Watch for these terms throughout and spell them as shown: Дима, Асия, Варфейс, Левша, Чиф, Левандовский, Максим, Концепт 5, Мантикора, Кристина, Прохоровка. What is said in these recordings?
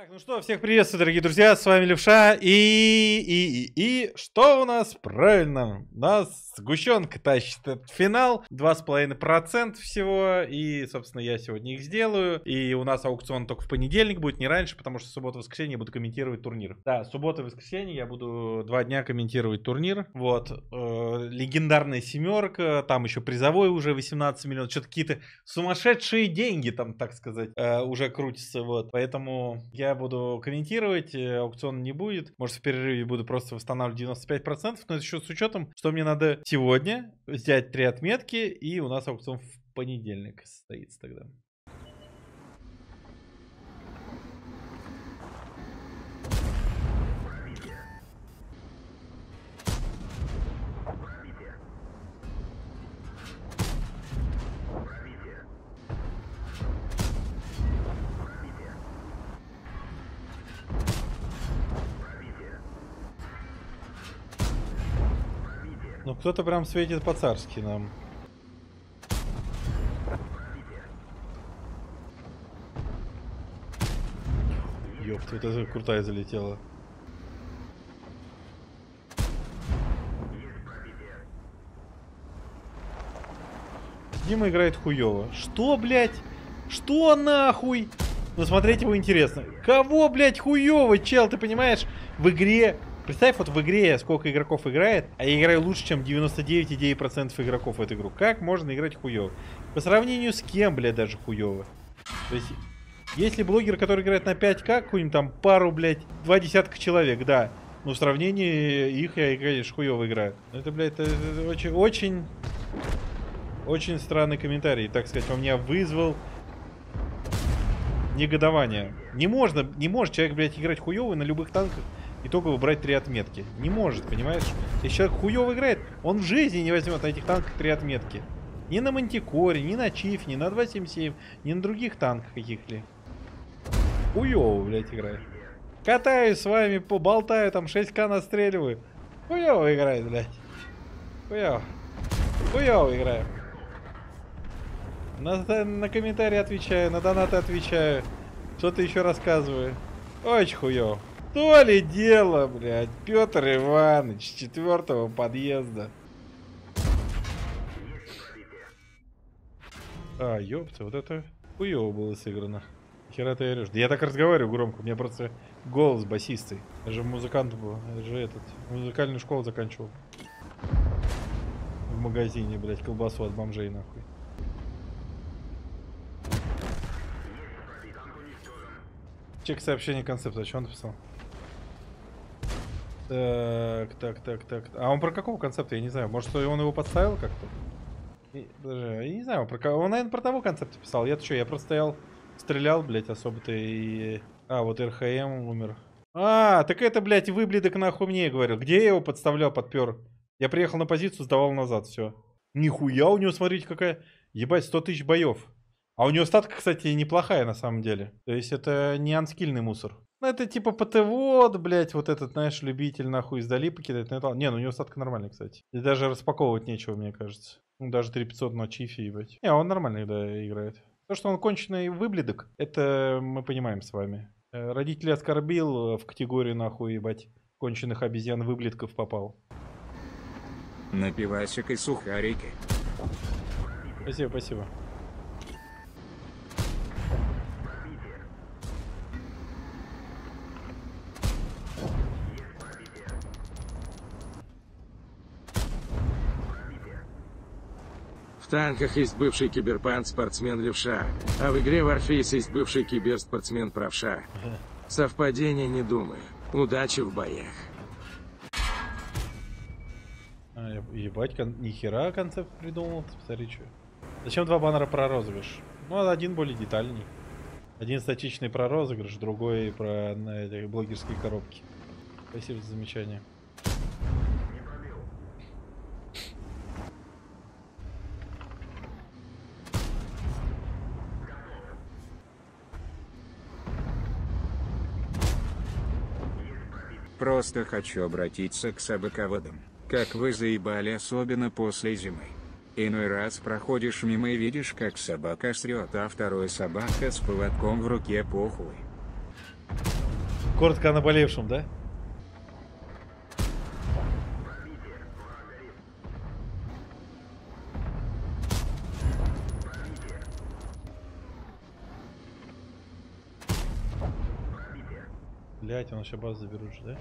Так, ну что, всех приветствую, дорогие друзья, с вами Левша, и что у нас? Правильно, нас сгущенка тащит этот финал, 2,5% всего, и, собственно, я сегодня их сделаю, и у нас аукцион только в понедельник будет, не раньше, потому что суббота-воскресенье я буду комментировать турнир. Да, суббота-воскресенье я буду 2 дня комментировать турнир, вот, легендарная семерка, там еще призовой уже 18 миллионов, что-то какие-то сумасшедшие деньги там, так сказать, уже крутятся, вот, поэтому я буду комментировать, аукциона не будет. Может, в перерыве буду просто восстанавливать 95%, но это еще с учетом, что мне надо сегодня взять 3 отметки, и у нас аукцион в понедельник состоится тогда. Ну, кто-то прям светит по-царски нам. Ёпта, вот эта крутая залетела. Дима играет хуёво. Что, блядь? Что нахуй? Ну, смотреть его интересно. Кого, блядь, хуёво, чел, ты понимаешь? В игре... Представь, вот в игре сколько игроков играет, а я играю лучше, чем 99,9% игроков в эту игру. Как можно играть хуёво? По сравнению с кем, блядь, даже хуёво? То есть, если блогер, который играет на 5К, какую-нибудь там пару, блядь, 20 человек, да. Но в сравнении их я, конечно, хуёво играю. Это, блядь, это очень странный комментарий, так сказать, он меня вызвал негодование. Не может человек, блядь, играть хуёво на любых танках. Итогово брать 3 отметки. Не может, понимаешь? Если человек хуёво играет, он в жизни не возьмет на этих танках 3 отметки. Ни на Мантикоре, ни на Чиф, ни на 277, ни на других танках каких-либо. Хуёво, блядь, играет. Катаюсь с вами, поболтаю, там 6К настреливаю. Хуёво играет, блядь. Хуёво. Хуёво играю. На комментарии отвечаю, на донаты отвечаю. Что-то еще рассказываю. Очень хуёво. То ли дело, блядь, Петр Иванович, 4-го подъезда. А, ёпта, вот это хуёво было сыграно. Хера ты орёшь. Да я так разговариваю громко, у меня просто голос басистый. Я же музыкант был, я же музыкальную школу заканчивал. В магазине, блядь, колбасу от бомжей, нахуй. Чек сообщение концепта, что он написал? Так. А он про какого концепта? Я не знаю. Может, он его подставил как-то? Я не знаю, про кого. Он, наверное, про того концепта писал. Я-то что, я просто стоял, стрелял, блядь, особо-то и... А, вот РХМ умер. А, так это, блядь, выблядок нахуй мне, я говорю. Где я его подставлял, подпер? Я приехал на позицию, сдавал назад, все. Нихуя у него, смотрите, какая... Ебать, 100 тысяч боев. А у него статка, кстати, неплохая на самом деле. То есть это не анскильный мусор. Ну, это типа ПТВОД, блять, вот этот, знаешь, любитель нахуй издали покидать. Не, ну у него статка нормальная, кстати. И даже распаковывать нечего, мне кажется. Ну, даже 3500 на чифе, ебать. Не, он нормально, да, играет. То, что он конченый выблядок, это мы понимаем с вами. Родителей оскорбил, в категорию нахуй, ебать, конченых обезьян-выблядков попал. На пивасик и сухарики. Спасибо, спасибо. В танках есть бывший киберпанк-спортсмен Левша, а в игре Варфейс есть бывший киберспортсмен Правша. Совпадение не думаю. Удачи в боях. А, ебать, нихера концепт придумал, посмотри, что. Зачем 2 баннера про розыгрыш? Ну, один более детальный. Один статичный про розыгрыш, другой про блогерские коробки. Спасибо за замечание. Просто хочу обратиться к собаководам. Как вы заебали, особенно после зимы. Иной раз проходишь мимо и видишь, как собака срет, а второй собака с поводком в руке похуй. Коротко о наболевшем, да? Блять, он еще базу заберут же, да?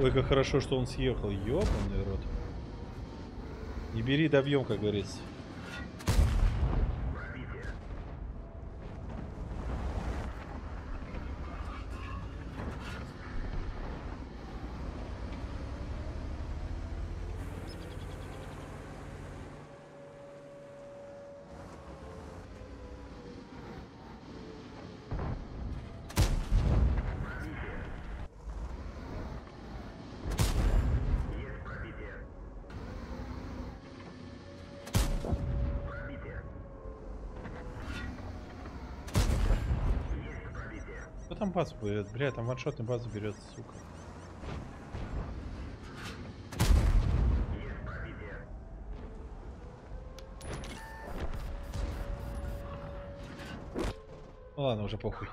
Ой, как хорошо, что он съехал. Ёбаный рот. Не бери, добьем, как говорится. Там базу берет, бля, там ваншотный базу берет, сука. Ну ладно, уже похуй.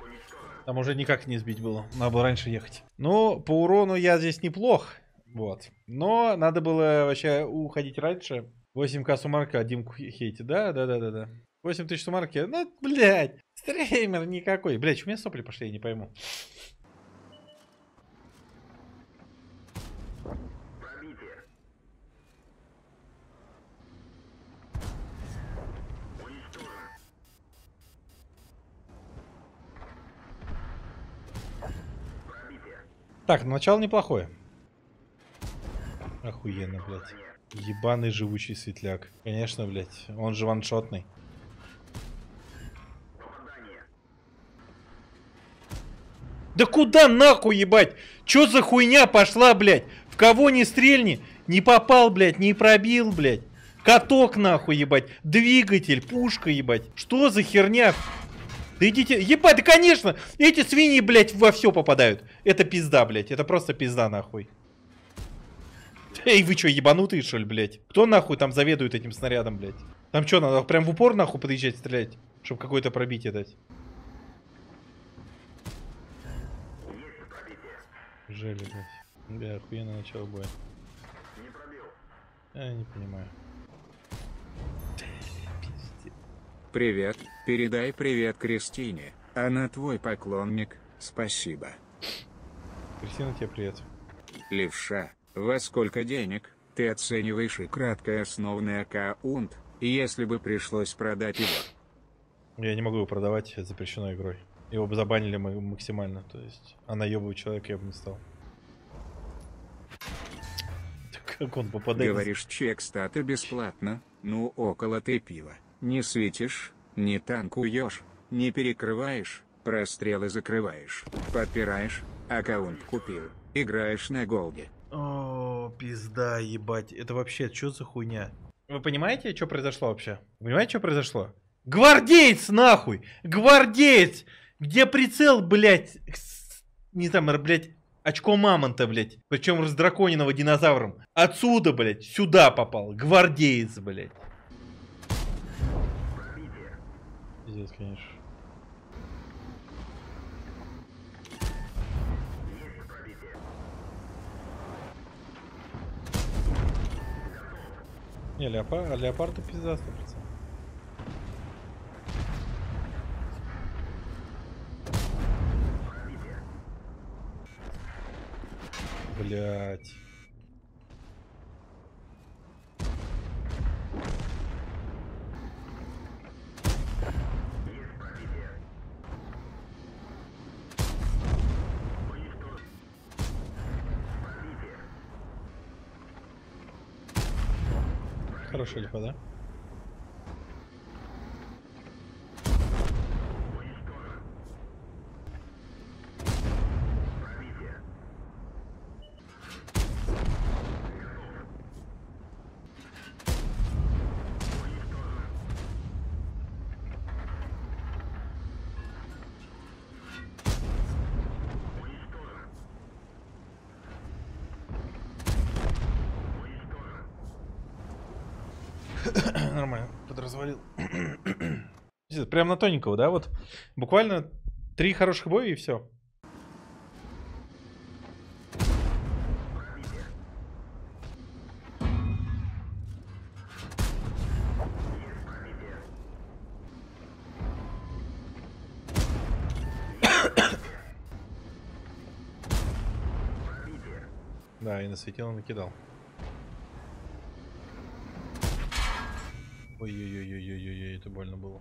Там уже никак не сбить было, надо было раньше ехать. Ну, по урону я здесь неплох, вот. Но надо было вообще уходить раньше. 8К сумарка, Димку хейте, да. 8000 сумарки, ну, блядь. Стример никакой. Блядь, у меня сопли пошли, я не пойму. Так, начало неплохое. Охуенно, блядь. Ебаный живучий светляк. Конечно, блядь. Он же ваншотный. Да куда нахуй, ебать? Чё за хуйня пошла, блядь? В кого не стрельни? Не попал, блядь, не пробил, блядь. Каток нахуй, ебать. Двигатель, пушка, ебать. Что за херня? Да идите... Ебать, да конечно! Эти свиньи, блядь, во все попадают. Это пизда, блядь. Это просто пизда, нахуй. Эй, вы чё, ебанутые, что ли, блядь? Кто нахуй там заведует этим снарядом, блядь? Там чё, надо прям в упор, нахуй, подъезжать, стрелять? Чтобы какое-то пробитие дать. Жели, блядь. Бля, охуенно начало боя. Не пробил. Я не понимаю. Привет. Передай привет Кристине. Она твой поклонник. Спасибо. Кристина, тебе привет. Левша, во сколько денег ты оцениваешь и краткий основной аккаунт, если бы пришлось продать его? Я не могу его продавать, это запрещено игрой. Его бы забанили мы максимально, то есть, а наебывать человека я бы не стал. Как он попадает? Говоришь, чек стата бесплатно, ну около ты пива. Не светишь, не танкуешь, не перекрываешь, прострелы закрываешь, подпираешь, аккаунт купил, играешь на голде. О, пизда, ебать, это вообще что за хуйня? Вы понимаете, что произошло вообще? Понимаете, что произошло? Гвардеец, нахуй! Гвардеец! Где прицел, блядь, не там, блядь, очко мамонта, блядь, причем раздраконенного динозавром. Отсюда, блядь, сюда попал. Гвардеец, блядь. Здесь, конечно. Не, леопард пиздастый прицел. Блять. Хорошая лифа, да? Нормально, подразвалил. Прям на тоненького, да? Вот буквально Три хороших боя и все. Да, и на светило накидал. Ой-ой-ой-ой-ой-ой, это больно было.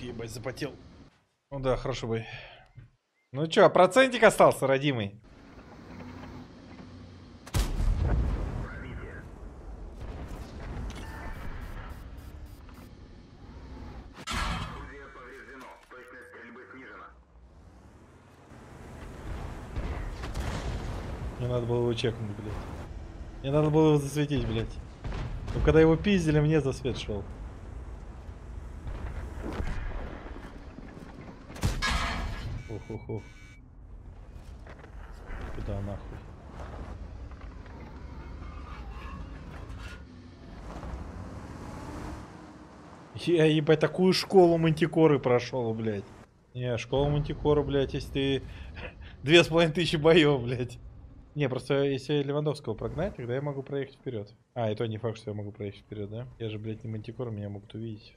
Ебать, запотел. Ну да, хорошо бы. Ну чё, процентик остался, родимый? Мне надо было его чекнуть, блядь. Мне надо было его засветить, блядь. Но когда его пиздили, мне засвет шел. Ох-ох-ох. Куда нахуй? Я, ебать, такую школу мантикоры прошел, блядь. Не, школа мантикоры, блядь, если ты... 2500 боев, блядь. Не, просто если Левандовского прогнать, тогда я могу проехать вперед. А, и то не факт, что я могу проехать вперед, да? Я же, блядь, не мантикор, меня могут увидеть.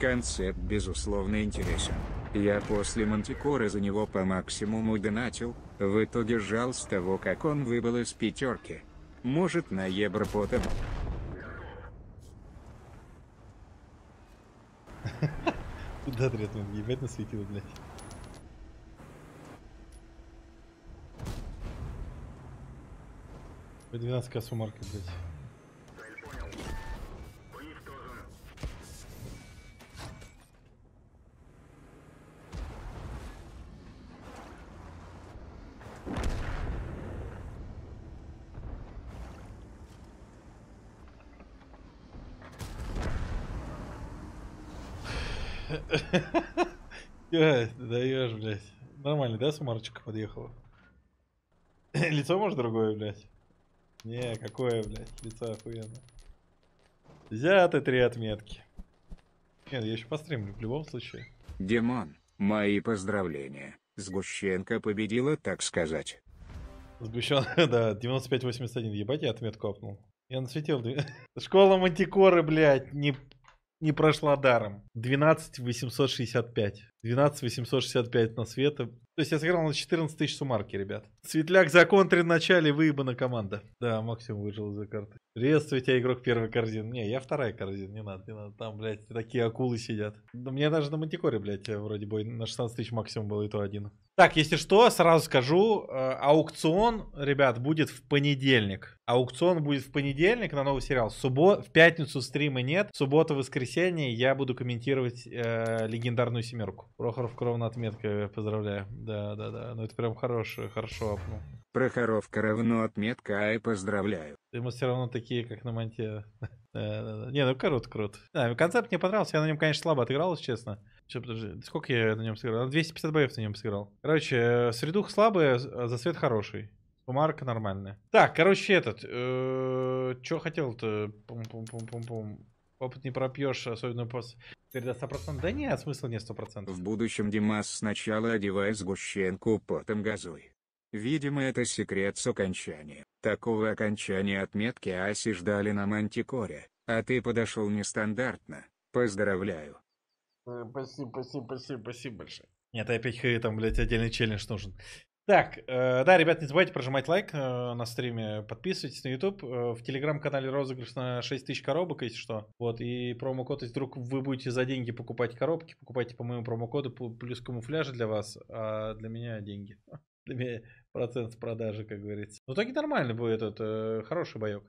Концепт, безусловно, интересен. Я после Мантикоры за него по максимуму донатил, в итоге жал с того, как он выбыл из пятерки. Может, на Европотом. Куда трясну? Ебать насветило, блядь. По 12к сумарка, блядь. Даешь, блядь. Нормально, да, сумарочка подъехала? Лицо, может, другое, блядь? Не, какое, блядь, лицо охуенно. Взяты 3 отметки. Нет, я еще постримлю, в любом случае. Димон, мои поздравления. Сгущенка победила, так сказать. Сгущенка, да, 95-81. Ебать, я отметку опнул. Я насветил. Школа Мантикоры, блядь, не прошла даром. 12-865. 12-865 на света. То есть я сыграл на 14 тысяч сумарки, ребят. Светляк законтрен в начале, выебана команда. Да, Максим выжил из-за карты. Приветствую тебя, игрок первой корзины. Не, я вторая корзина, не надо, не надо. Там, блядь, такие акулы сидят. Да мне даже на Мантикоре, блядь, вроде бы на 16 тысяч максимум было, и то один. Так, если что, сразу скажу, аукцион, ребят, будет в понедельник. Аукцион будет в понедельник на новый сериал. В пятницу стрима нет, суббота, воскресенье я буду комментировать легендарную семерку. Прохоровка ровно отметка, поздравляю. Да, ну это прям хорошо апнул. Прохоровка равно отметка, а и поздравляю. Ему все равно такие, как на манте. Не, ну круто. Да, концепт мне понравился, я на нем, конечно, слабо отыграл, честно. Че, подожди, сколько я на нем сыграл? 250 боев на нем сыграл. Короче, средух слабый, засвет хороший. Марка нормальная. Так, короче, че хотел-то? Опыт не пропьешь, особенно после... Перед 100%? Да нет, смысла нет 100%. В будущем, Димас, сначала одевай сгущенку, потом газуй. Видимо, это секрет с окончания. Такого окончания отметки Аси ждали на Мантикоре, а ты подошел нестандартно. Поздравляю. Спасибо большое. Нет, опять там, блядь, отдельный челлендж нужен. Так, да, ребят, не забывайте прожимать лайк на стриме, подписывайтесь на YouTube, в телеграм-канале розыгрыш на 6000 коробок, если что. Вот, и промокод, если вдруг вы будете за деньги покупать коробки, покупайте по моему промокоду, плюс камуфляжи для вас, а для меня деньги. Для меня процент с продажи, как говорится. В итоге нормально будет хороший боек.